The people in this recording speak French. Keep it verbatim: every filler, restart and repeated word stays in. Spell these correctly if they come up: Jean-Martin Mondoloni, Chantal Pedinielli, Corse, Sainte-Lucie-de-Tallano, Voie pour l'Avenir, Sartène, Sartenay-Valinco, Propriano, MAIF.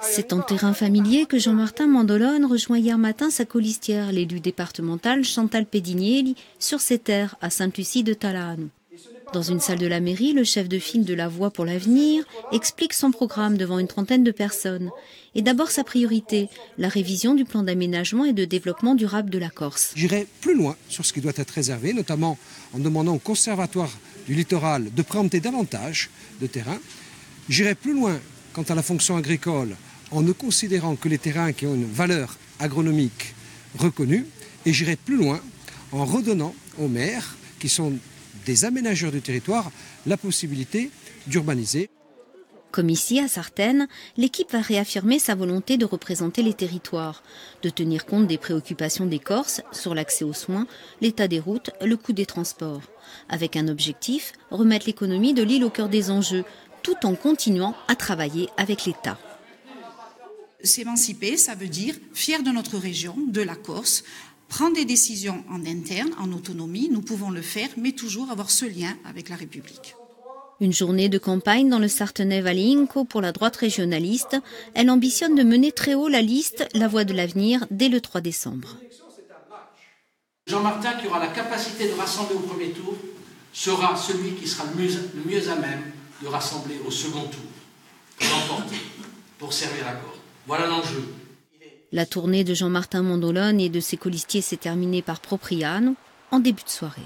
C'est en terrain familier que Jean-Martin Mondoloni rejoint hier matin sa colistière, l'élu départementale Chantal Pedinielli, sur ses terres à Sainte-Lucie-de-Tallano. Dans une salle de la mairie, le chef de file de la Voie pour l'Avenir explique son programme devant une trentaine de personnes. Et d'abord sa priorité, la révision du plan d'aménagement et de développement durable de la Corse. J'irai plus loin sur ce qui doit être réservé, notamment en demandant au Conservatoire du littoral de préempter davantage de terrain. J'irai plus loin quant à la fonction agricole en ne considérant que les terrains qui ont une valeur agronomique reconnue. Et j'irai plus loin en redonnant aux maires, qui sont des aménageurs du territoire, la possibilité d'urbaniser. Comme ici, à Sartène, l'équipe va réaffirmer sa volonté de représenter les territoires, de tenir compte des préoccupations des Corses sur l'accès aux soins, l'état des routes, le coût des transports. Avec un objectif, remettre l'économie de l'île au cœur des enjeux, tout en continuant à travailler avec l'État. S'émanciper, ça veut dire fier de notre région, de la Corse, prendre des décisions en interne, en autonomie, nous pouvons le faire, mais toujours avoir ce lien avec la République. Une journée de campagne dans le Sartenay-Valinco pour la droite régionaliste. Elle ambitionne de mener très haut la liste La Voie de l'Avenir dès le trois décembre. Jean-Martin, qui aura la capacité de rassembler au premier tour, sera celui qui sera le mieux, le mieux à même de rassembler au second tour, pour l'emporter, pour servir la Corse. Voilà l'enjeu. La tournée de Jean-Martin Mondoloni et de ses colistiers s'est terminée par Propriano en début de soirée.